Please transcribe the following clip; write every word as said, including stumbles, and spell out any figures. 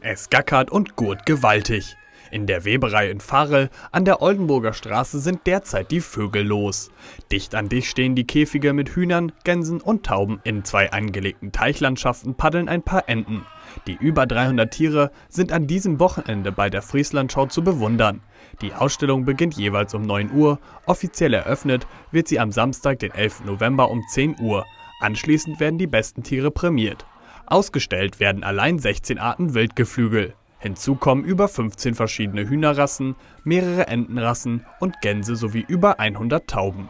Es gackert und gurt gewaltig. In der Weberei in Varel an der Oldenburger Straße sind derzeit die Vögel los. Dicht an dicht stehen die Käfige mit Hühnern, Gänsen und Tauben. In zwei angelegten Teichlandschaften paddeln ein paar Enten. Die über dreihundert Tiere sind an diesem Wochenende bei der Frieslandschau zu bewundern. Die Ausstellung beginnt jeweils um neun Uhr. Offiziell eröffnet wird sie am Samstag, den elften November um zehn Uhr. Anschließend werden die besten Tiere prämiert. Ausgestellt werden allein sechzehn Arten Wildgeflügel. Hinzu kommen über fünfzehn verschiedene Hühnerrassen, mehrere Entenrassen und Gänse sowie über hundert Tauben.